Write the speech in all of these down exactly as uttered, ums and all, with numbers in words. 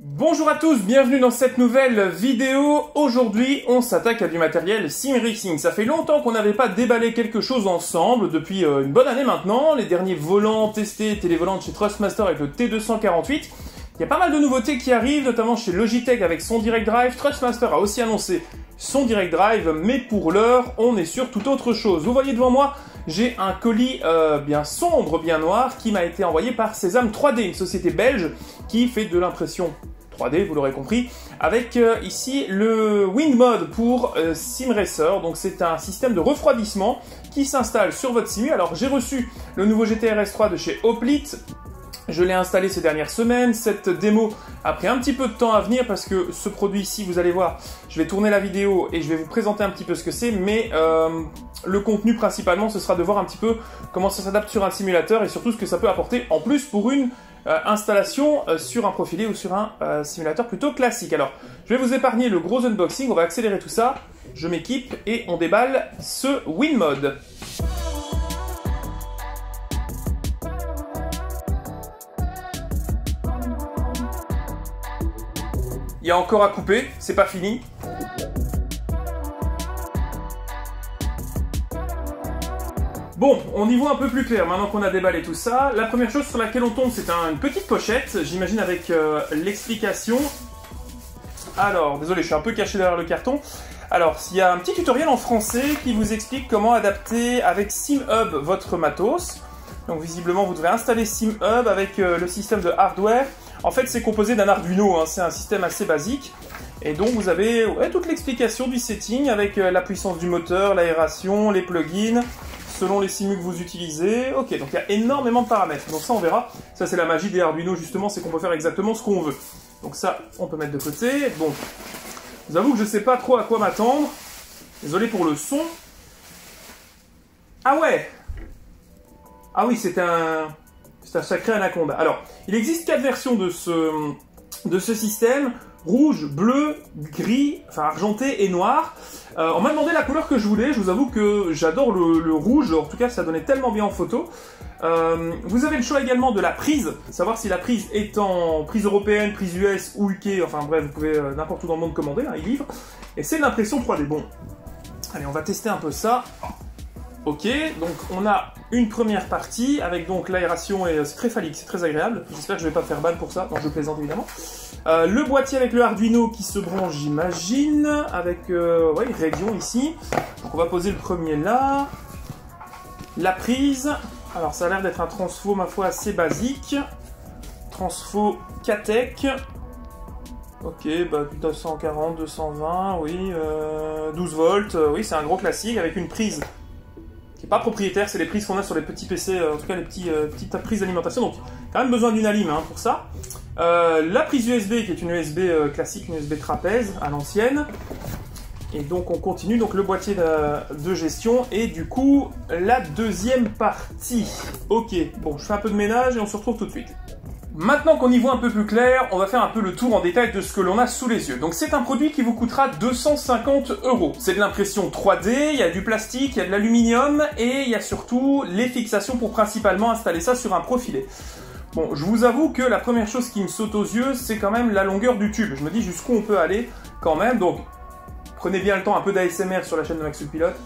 Bonjour à tous, bienvenue dans cette nouvelle vidéo. Aujourd'hui, on s'attaque à du matériel SimRacing. Ça fait longtemps qu'on n'avait pas déballé quelque chose ensemble, depuis une bonne année maintenant. Les derniers volants testés, télévolants de chez Thrustmaster avec le T deux cent quarante-huit. Il y a pas mal de nouveautés qui arrivent, notamment chez Logitech avec son Direct Drive. Thrustmaster a aussi annoncé son Direct Drive, mais pour l'heure, on est sur toute autre chose. Vous voyez devant moi, j'ai un colis euh, bien sombre, bien noir, qui m'a été envoyé par Cesam trois D, une société belge qui fait de l'impression trois D, vous l'aurez compris, avec euh, ici le Wind Mode pour euh, SimRacer. Donc c'est un système de refroidissement qui s'installe sur votre simu. Alors j'ai reçu le nouveau G T R R S trois de chez Oplite. Je l'ai installé ces dernières semaines. Cette démo a pris un petit peu de temps à venir parce que ce produit ici, vous allez voir, je vais tourner la vidéo et je vais vous présenter un petit peu ce que c'est, mais euh, le contenu principalement, ce sera de voir un petit peu comment ça s'adapte sur un simulateur et surtout ce que ça peut apporter en plus pour une euh, installation euh, sur un profilé ou sur un euh, simulateur plutôt classique. Alors, je vais vous épargner le gros unboxing, on va accélérer tout ça, je m'équipe et on déballe ce Wind Mode. Il y a encore à couper, c'est pas fini. Bon, on y voit un peu plus clair maintenant qu'on a déballé tout ça. La première chose sur laquelle on tombe, c'est une petite pochette, j'imagine avec euh, l'explication. Alors, désolé, je suis un peu caché derrière le carton. Alors, il y a un petit tutoriel en français qui vous explique comment adapter avec SimHub votre matos. Donc visiblement, vous devez installer SimHub avec euh, le système de hardware. En fait, c'est composé d'un Arduino, hein, c'est un système assez basique. Et donc, vous avez ouais, toute l'explication du setting avec euh, la puissance du moteur, l'aération, les plugins, selon les simus que vous utilisez. Ok, donc il y a énormément de paramètres. Donc ça, on verra. Ça, c'est la magie des Arduino, justement, c'est qu'on peut faire exactement ce qu'on veut. Donc ça, on peut mettre de côté. Bon, je vous avoue que je ne sais pas trop à quoi m'attendre. Désolé pour le son. Ah ouais! Ah oui, c'est un... c'est un sacré anaconda. Alors, il existe quatre versions de ce, de ce système. Rouge, bleu, gris, enfin argenté et noir. Euh, on m'a demandé la couleur que je voulais. Je vous avoue que j'adore le, le rouge. En tout cas, ça donnait tellement bien en photo. Euh, vous avez le choix également de la prise. Savoir si la prise est en prise européenne, prise U S ou U K. Enfin bref, vous pouvez euh, n'importe où dans le monde commander. Hein, ils livrent. Et c'est l'impression trois D. Bon, allez, on va tester un peu ça. Ok, donc on a une première partie avec donc l'aération et c'est très phallique, c'est très agréable. J'espère que je ne vais pas faire balle pour ça, non je plaisante évidemment. Euh, le boîtier avec le Arduino qui se branche j'imagine, avec euh, ouais, REDION ici. Donc on va poser le premier là. La prise, alors ça a l'air d'être un transfo ma foi assez basique. Transfo Katec. Ok, bah deux cent quarante, deux cent vingt, oui, euh, douze volts, euh, oui c'est un gros classique avec une prise. Pas propriétaire, c'est les prises qu'on a sur les petits P C, en tout cas les petits, euh, petites prises d'alimentation, donc quand même besoin d'une alim hein, pour ça. Euh, la prise U S B qui est une U S B euh, classique, une U S B trapèze à l'ancienne. Et donc on continue, donc le boîtier de, de gestion et du coup la deuxième partie. Ok, bon je fais un peu de ménage et on se retrouve tout de suite. Maintenant qu'on y voit un peu plus clair, on va faire un peu le tour en détail de ce que l'on a sous les yeux. Donc c'est un produit qui vous coûtera deux cent cinquante euros. C'est de l'impression trois D, il y a du plastique, il y a de l'aluminium et il y a surtout les fixations pour principalement installer ça sur un profilé. Bon, je vous avoue que la première chose qui me saute aux yeux, c'est quand même la longueur du tube. Je me dis jusqu'où on peut aller quand même, donc prenez bien le temps, un peu d'A S M R sur la chaîne de Maxou Le Pilote.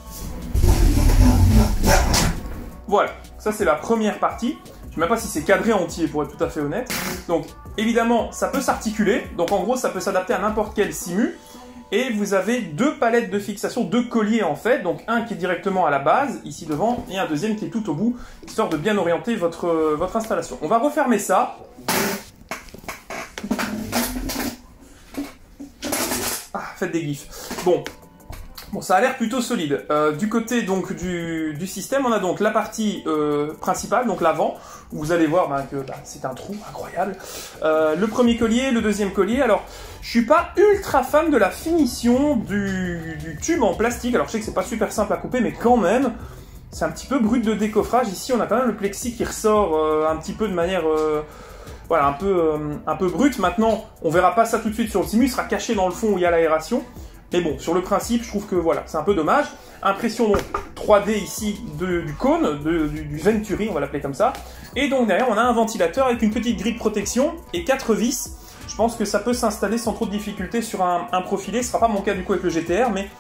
Voilà, ça c'est la première partie. Je ne sais même pas si c'est cadré entier pour être tout à fait honnête. Donc évidemment ça peut s'articuler, donc en gros ça peut s'adapter à n'importe quel simu. Et vous avez deux palettes de fixation, deux colliers en fait, donc un qui est directement à la base, ici devant, et un deuxième qui est tout au bout, histoire de bien orienter votre, euh, votre installation. On va refermer ça. Ah, faites des gifs. Bon. Bon, ça a l'air plutôt solide. Euh, du côté donc du, du système, on a donc la partie euh, principale, donc l'avant, où vous allez voir bah, que bah, c'est un trou incroyable. Euh, le premier collier, le deuxième collier. Alors, je suis pas ultra fan de la finition du, du tube en plastique. Alors, je sais que c'est pas super simple à couper, mais quand même, c'est un petit peu brut de décoffrage. Ici, on a quand même le plexi qui ressort euh, un petit peu de manière... Euh, voilà, un peu, euh, un peu brute. Maintenant, on verra pas ça tout de suite sur le simu, il sera caché dans le fond où il y a l'aération. Mais bon, sur le principe, je trouve que voilà, c'est un peu dommage. Impression donc trois D ici de, du cône, de, du, du Venturi, on va l'appeler comme ça. Et donc derrière, on a un ventilateur avec une petite grille de protection et quatre vis je pense que ça peut s'installer sans trop de difficulté sur un, un profilé. Ce ne sera pas mon cas du coup avec le G T R, mais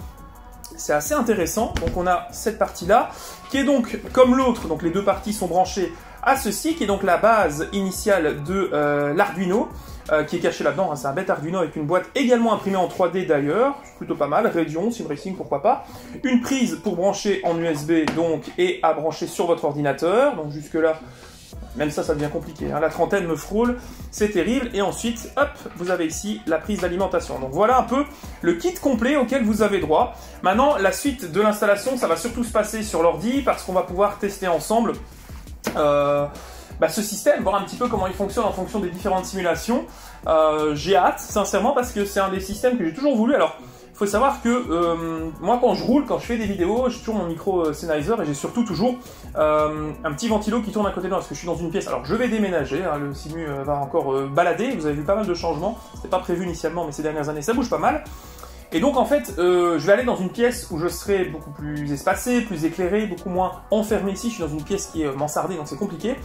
c'est assez intéressant. Donc on a cette partie-là, qui est donc comme l'autre, donc les deux parties sont branchées à ceci, qui est donc la base initiale de euh, l'Arduino, euh, qui est cachée là-dedans, hein. C'est un bête Arduino avec une boîte également imprimée en trois D d'ailleurs, plutôt pas mal, Redion, SimRacing, pourquoi pas. Une prise pour brancher en U S B, donc, et à brancher sur votre ordinateur, donc jusque-là, même ça, ça devient compliqué, hein. La trentaine me frôle, c'est terrible. Et ensuite, hop, vous avez ici la prise d'alimentation. Donc voilà un peu le kit complet auquel vous avez droit. Maintenant, la suite de l'installation, ça va surtout se passer sur l'ordi, parce qu'on va pouvoir tester ensemble euh, bah, ce système, voir un petit peu comment il fonctionne en fonction des différentes simulations. Euh, j'ai hâte, sincèrement, parce que c'est un des systèmes que j'ai toujours voulu. Alors, il faut savoir que euh, moi, quand je roule, quand je fais des vidéos, j'ai toujours mon micro euh, Sennheiser, et j'ai surtout toujours euh, un petit ventilo qui tourne à côté de moi, parce que je suis dans une pièce. Alors, je vais déménager, hein, le simu euh, va encore euh, balader, vous avez vu pas mal de changements, c'était pas prévu initialement, mais ces dernières années, ça bouge pas mal. Et donc, en fait, euh, je vais aller dans une pièce où je serai beaucoup plus espacé, plus éclairé, beaucoup moins enfermé ici. Je suis dans une pièce qui est euh, mansardée, donc c'est compliqué.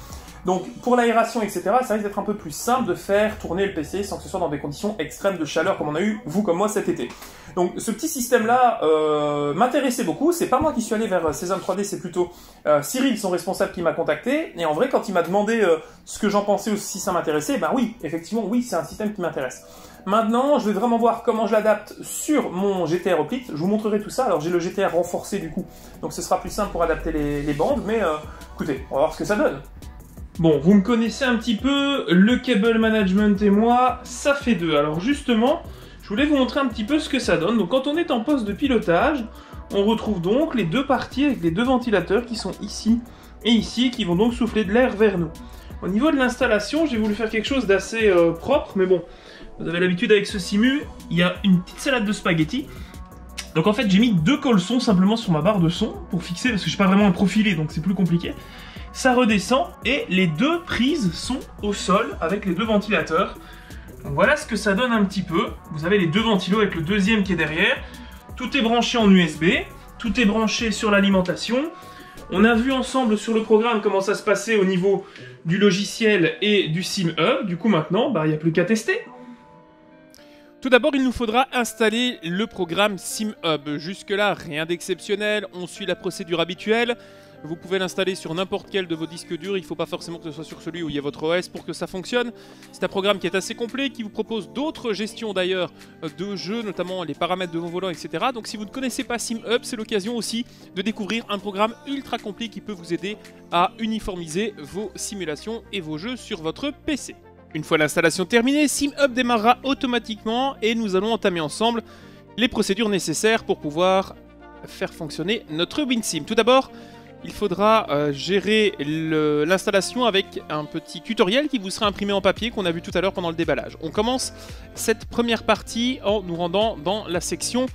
Donc, pour l'aération, et cetera, ça risque d'être un peu plus simple de faire tourner le P C sans que ce soit dans des conditions extrêmes de chaleur comme on a eu, vous comme moi, cet été. Donc, ce petit système-là euh, m'intéressait beaucoup. C'est pas moi qui suis allé vers Cesam trois D, c'est plutôt euh, Cyril, son responsable, qui m'a contacté. Et en vrai, quand il m'a demandé euh, ce que j'en pensais ou si ça m'intéressait, ben oui, effectivement, oui, c'est un système qui m'intéresse. Maintenant, je vais vraiment voir comment je l'adapte sur mon G T R Oplite. Je vous montrerai tout ça. Alors, j'ai le G T R renforcé, du coup, donc ce sera plus simple pour adapter les, les bandes. Mais euh, écoutez, on va voir ce que ça donne. Bon, vous me connaissez un petit peu, le cable management et moi, ça fait deux. Alors justement, je voulais vous montrer un petit peu ce que ça donne. Donc quand on est en poste de pilotage, on retrouve donc les deux parties avec les deux ventilateurs qui sont ici et ici, qui vont donc souffler de l'air vers nous. Au niveau de l'installation, j'ai voulu faire quelque chose d'assez euh, propre, mais bon, vous avez l'habitude avec ce simu, il y a une petite salade de spaghettis. Donc en fait, j'ai mis deux colsons simplement sur ma barre de son pour fixer, parce que je n'ai pas vraiment un profilé, donc c'est plus compliqué. Ça redescend et les deux prises sont au sol avec les deux ventilateurs. Donc voilà ce que ça donne un petit peu. Vous avez les deux ventilos avec le deuxième qui est derrière. Tout est branché en U S B, tout est branché sur l'alimentation. On a vu ensemble sur le programme comment ça se passait au niveau du logiciel et du SimHub. Du coup maintenant, bah, il n'y a plus qu'à tester. Tout d'abord, il nous faudra installer le programme SimHub. Jusque-là, rien d'exceptionnel, on suit la procédure habituelle. Vous pouvez l'installer sur n'importe quel de vos disques durs, il ne faut pas forcément que ce soit sur celui où il y a votre O S pour que ça fonctionne. C'est un programme qui est assez complet, qui vous propose d'autres gestions d'ailleurs de jeux, notamment les paramètres de vos volants, et cetera. Donc si vous ne connaissez pas SimHub, c'est l'occasion aussi de découvrir un programme ultra complet qui peut vous aider à uniformiser vos simulations et vos jeux sur votre P C. Une fois l'installation terminée, SimHub démarrera automatiquement et nous allons entamer ensemble les procédures nécessaires pour pouvoir faire fonctionner notre WindSim. Tout d'abord, il faudra euh, gérer l'installation avec un petit tutoriel qui vous sera imprimé en papier qu'on a vu tout à l'heure pendant le déballage. On commence cette première partie en nous rendant dans la section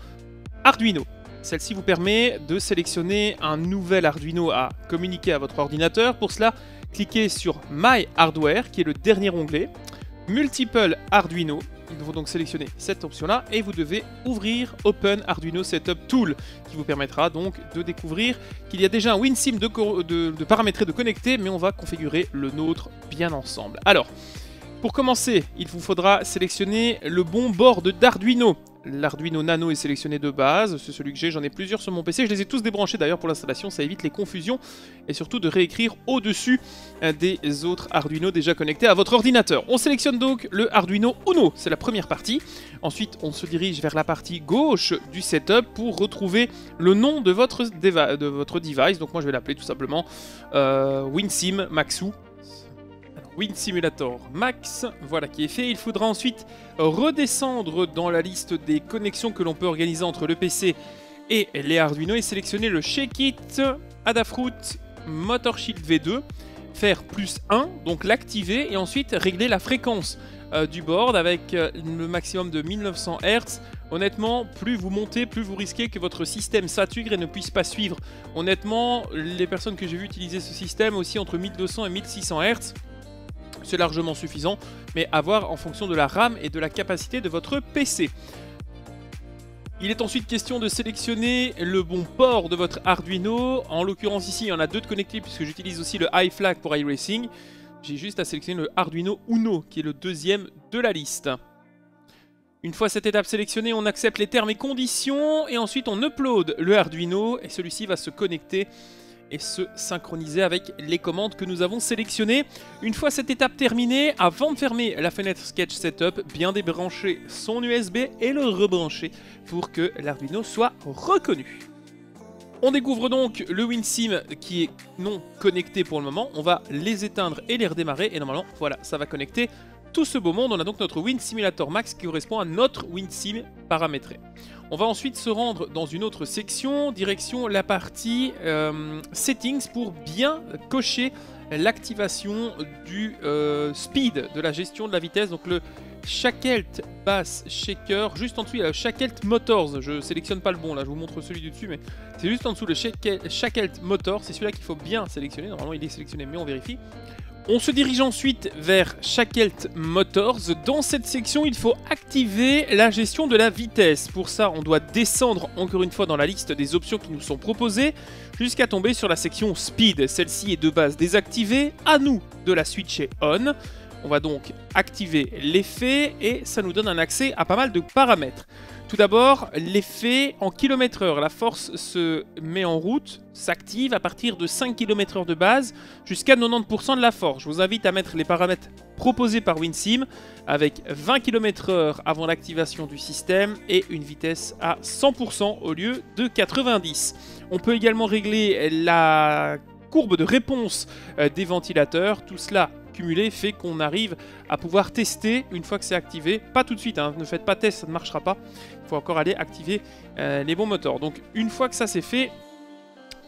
Arduino. Celle-ci vous permet de sélectionner un nouvel Arduino à communiquer à votre ordinateur. Pour cela, cliquez sur My Hardware qui est le dernier onglet, Multiple Arduino. Il faut donc sélectionner cette option-là et vous devez ouvrir Open Arduino Setup Tool qui vous permettra donc de découvrir qu'il y a déjà un WindSim de, de, de paramétrer, de connecter, mais on va configurer le nôtre bien ensemble. Alors, pour commencer, il vous faudra sélectionner le bon board d'Arduino. L'Arduino Nano est sélectionné de base, c'est celui que j'ai, j'en ai plusieurs sur mon P C, je les ai tous débranchés d'ailleurs pour l'installation, ça évite les confusions et surtout de réécrire au-dessus des autres Arduino déjà connectés à votre ordinateur. On sélectionne donc le Arduino Uno, c'est la première partie. Ensuite, on se dirige vers la partie gauche du setup pour retrouver le nom de votre, de votre device. Donc moi je vais l'appeler tout simplement euh, WindSim Maxou. Wind Simulator Max, voilà qui est fait. Il faudra ensuite redescendre dans la liste des connexions que l'on peut organiser entre le P C et les Arduino et sélectionner le Shake It Adafruit Motorshield V deux, faire plus un, donc l'activer et ensuite régler la fréquence euh, du board avec euh, le maximum de mille neuf cents hertz. Honnêtement, plus vous montez, plus vous risquez que votre système sature et ne puisse pas suivre. Honnêtement, les personnes que j'ai vu utiliser ce système aussi entre mille deux cents et mille six cents hertz. C'est largement suffisant, mais à voir en fonction de la RAM et de la capacité de votre P C. Il est ensuite question de sélectionner le bon port de votre Arduino. En l'occurrence ici, il y en a deux de connectés puisque j'utilise aussi le iFlag pour iRacing. j'ai juste à sélectionner le Arduino Uno, qui est le deuxième de la liste. Une fois cette étape sélectionnée, on accepte les termes et conditions, et ensuite on upload le Arduino, et celui-ci va se connecter et se synchroniser avec les commandes que nous avons sélectionnées. Une fois cette étape terminée, avant de fermer la fenêtre Sketch Setup, bien débrancher son U S B et le rebrancher pour que l'Arduino soit reconnu. On découvre donc le WindSim qui est non connecté pour le moment. On va les éteindre et les redémarrer, et normalement, voilà, ça va connecter tout ce beau monde. On a donc notre Wind Simulator Max qui correspond à notre WindSim paramétré. On va ensuite se rendre dans une autre section, direction la partie euh, Settings, pour bien cocher l'activation du euh, Speed, de la gestion de la vitesse. Donc le Shackelt Bass Shaker, juste en dessous il y a le Shackelt Motors, je sélectionne pas le bon là, je vous montre celui du dessus, mais c'est juste en dessous le Shackelt Motors, c'est celui-là qu'il faut bien sélectionner, normalement il est sélectionné mais on vérifie. On se dirige ensuite vers Shackelt Motors. Dans cette section, il faut activer la gestion de la vitesse. Pour ça, on doit descendre encore une fois dans la liste des options qui nous sont proposées jusqu'à tomber sur la section Speed. Celle-ci est de base désactivée. À nous de la switcher On. On va donc activer l'effet et ça nous donne un accès à pas mal de paramètres. Tout d'abord, l'effet en kilomètres heure. La force se met en route, s'active à partir de cinq kilomètres heure de base jusqu'à quatre-vingt-dix pour cent de la force. Je vous invite à mettre les paramètres proposés par WindSim avec vingt kilomètres heure avant l'activation du système et une vitesse à cent pour cent au lieu de quatre-vingt-dix. On peut également régler la courbe de réponse des ventilateurs. Tout cela cumulé fait qu'on arrive à pouvoir tester une fois que c'est activé. Pas tout de suite, hein, ne faites pas test, ça ne marchera pas. Il faut encore aller activer euh, les bons moteurs. Donc une fois que ça c'est fait,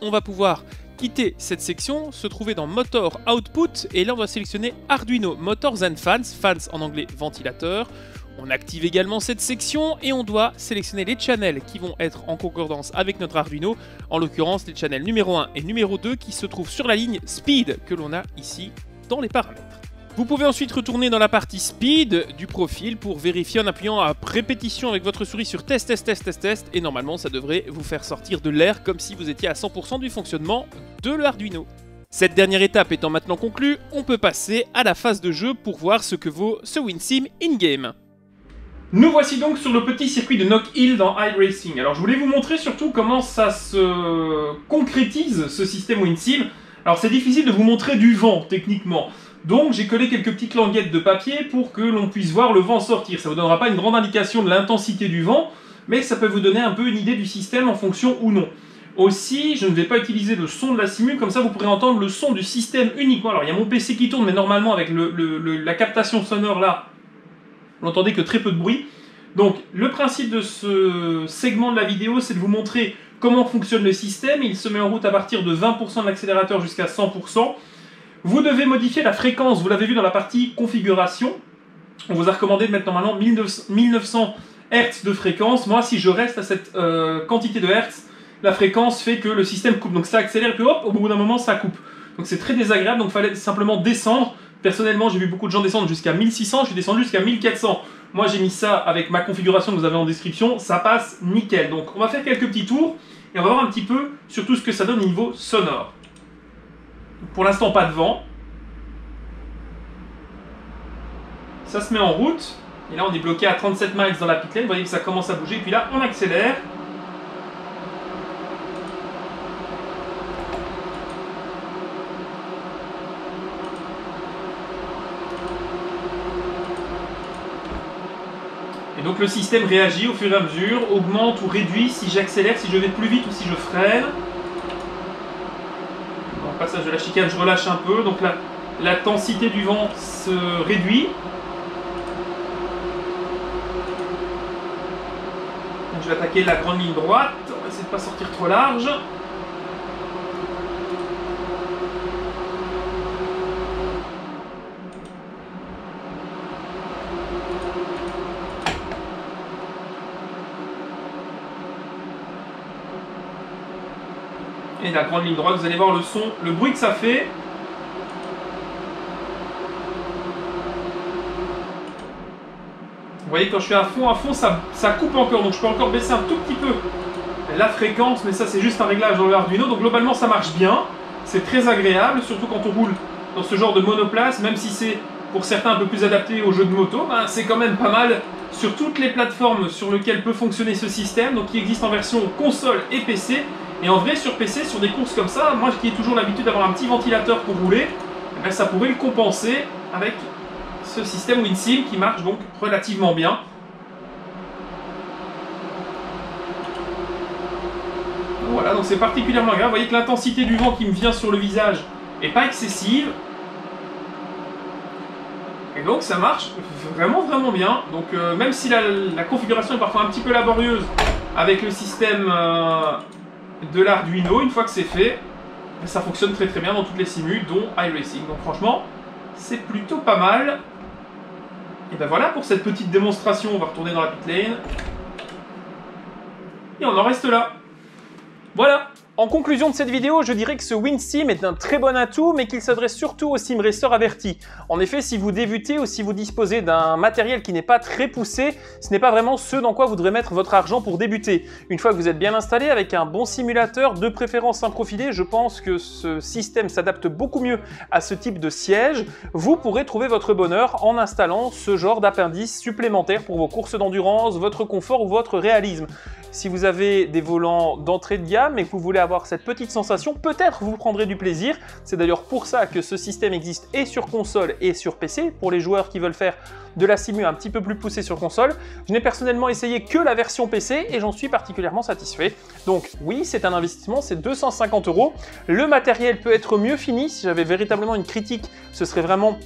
on va pouvoir quitter cette section, se trouver dans Motor Output, et là on va sélectionner Arduino Motors and Fans, fans en anglais ventilateur. On active également cette section et on doit sélectionner les channels qui vont être en concordance avec notre Arduino, en l'occurrence les channels numéro un et numéro deux qui se trouvent sur la ligne Speed que l'on a ici dans les paramètres. Vous pouvez ensuite retourner dans la partie Speed du profil pour vérifier en appuyant à répétition avec votre souris sur test, test, test, test, test, et normalement ça devrait vous faire sortir de l'air comme si vous étiez à cent pour cent du fonctionnement de l'Arduino. Cette dernière étape étant maintenant conclue, on peut passer à la phase de jeu pour voir ce que vaut ce WindSim in-game. Nous voici donc sur le petit circuit de Knock Hill dans iRacing. Alors je voulais vous montrer surtout comment ça se concrétise, ce système WindSim. Alors c'est difficile de vous montrer du vent, techniquement. Donc j'ai collé quelques petites languettes de papier pour que l'on puisse voir le vent sortir. Ça ne vous donnera pas une grande indication de l'intensité du vent, mais ça peut vous donner un peu une idée du système en fonction ou non. Aussi, je ne vais pas utiliser le son de la simu, comme ça vous pourrez entendre le son du système uniquement. Alors il y a mon P C qui tourne, mais normalement avec le, le, le, la captation sonore là, vous n'entendez que très peu de bruit. Donc le principe de ce segment de la vidéo, c'est de vous montrer comment fonctionne le système. Il se met en route à partir de vingt pour cent de l'accélérateur jusqu'à cent pour cent. Vous devez modifier la fréquence, vous l'avez vu dans la partie configuration. On vous a recommandé de mettre normalement mille neuf cents hertz de fréquence. Moi, si je reste à cette euh, quantité de hertz, la fréquence fait que le système coupe. Donc ça accélère, puis hop, au bout d'un moment, ça coupe. Donc c'est très désagréable, donc il fallait simplement descendre. Personnellement, j'ai vu beaucoup de gens descendre jusqu'à mille six cents, je suis descendu jusqu'à mille quatre cents. Moi, j'ai mis ça avec ma configuration que vous avez en description, ça passe nickel. Donc, on va faire quelques petits tours et on va voir un petit peu sur tout ce que ça donne au niveau sonore. Pour l'instant, pas de vent. Ça se met en route. Et là, on est bloqué à trente-sept miles dans la pitlane. Vous voyez que ça commence à bouger. Et puis là, on accélère. Et donc le système réagit au fur et à mesure, augmente ou réduit si j'accélère, si je vais plus vite ou si je freine. Au passage de la chicane, je relâche un peu, donc la, la densité du vent se réduit. Donc je vais attaquer la grande ligne droite, on va essayer de ne pas sortir trop large. Et la grande ligne droite, vous allez voir le son, le bruit que ça fait. Vous voyez, quand je suis à fond, à fond, ça, ça coupe encore. Donc je peux encore baisser un tout petit peu la fréquence, mais ça c'est juste un réglage dans le Arduino. Donc globalement, ça marche bien. C'est très agréable, surtout quand on roule dans ce genre de monoplace, même si c'est pour certains un peu plus adapté aux jeux de moto, ben c'est quand même pas mal sur toutes les plateformes sur lesquelles peut fonctionner ce système, donc qui existe en version console et P C. Et en vrai, sur P C, sur des courses comme ça, moi qui ai toujours l'habitude d'avoir un petit ventilateur pour rouler, eh ben, ça pourrait le compenser avec ce système WindSim qui marche donc relativement bien. Voilà, donc c'est particulièrement grave. Vous voyez que l'intensité du vent qui me vient sur le visage n'est pas excessive. Et donc ça marche vraiment vraiment bien. Donc euh, même si la, la configuration est parfois un petit peu laborieuse avec le système euh, de l'Arduino, une fois que c'est fait, ça fonctionne très très bien dans toutes les simus, dont iRacing. Donc franchement, c'est plutôt pas mal. Et ben voilà pour cette petite démonstration. On va retourner dans la pit lane. Et on en reste là. Voilà. En conclusion de cette vidéo, je dirais que ce WindSim est un très bon atout, mais qu'il s'adresse surtout aux sim racers avertis. En effet, si vous débutez ou si vous disposez d'un matériel qui n'est pas très poussé, ce n'est pas vraiment ce dans quoi vous devrez mettre votre argent pour débuter. Une fois que vous êtes bien installé avec un bon simulateur, de préférence improvisé, je pense que ce système s'adapte beaucoup mieux à ce type de siège. Vous pourrez trouver votre bonheur en installant ce genre d'appendice supplémentaire pour vos courses d'endurance, votre confort ou votre réalisme. Si vous avez des volants d'entrée de gamme et que vous voulez avoir cette petite sensation, peut-être vous prendrez du plaisir. C'est d'ailleurs pour ça que ce système existe et sur console et sur P C, pour les joueurs qui veulent faire de la simu un petit peu plus poussée sur console. Je n'ai personnellement essayé que la version P C et j'en suis particulièrement satisfait. Donc oui, c'est un investissement, c'est deux cent cinquante euros. Le matériel peut être mieux fini. Si j'avais véritablement une critique, ce serait vraiment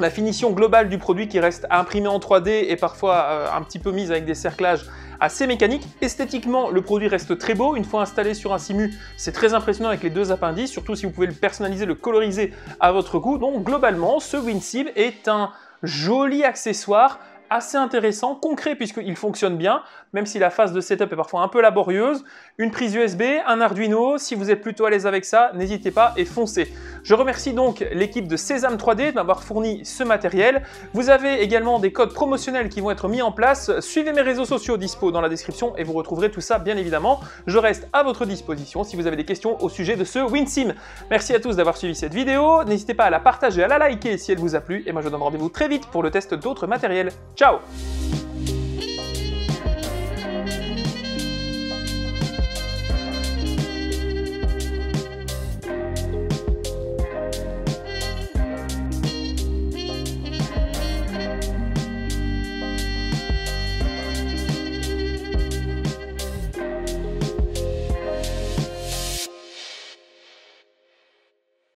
la finition globale du produit qui reste à imprimer en trois D et parfois euh, un petit peu mise avec des cerclages assez mécanique. Esthétiquement, le produit reste très beau. Une fois installé sur un simu, c'est très impressionnant avec les deux appendices, surtout si vous pouvez le personnaliser, le coloriser à votre goût. Donc globalement, ce WindSim est un joli accessoire assez intéressant, concret, puisqu'il fonctionne bien, même si la phase de setup est parfois un peu laborieuse. Une prise U S B, un Arduino, si vous êtes plutôt à l'aise avec ça, n'hésitez pas et foncez. Je remercie donc l'équipe de Cesam trois D d'avoir fourni ce matériel. Vous avez également des codes promotionnels qui vont être mis en place. Suivez mes réseaux sociaux dispo dans la description et vous retrouverez tout ça bien évidemment. Je reste à votre disposition si vous avez des questions au sujet de ce WindSim. Merci à tous d'avoir suivi cette vidéo. N'hésitez pas à la partager, à la liker si elle vous a plu. Et moi je donne rendez-vous très vite pour le test d'autres matériels. Ciao!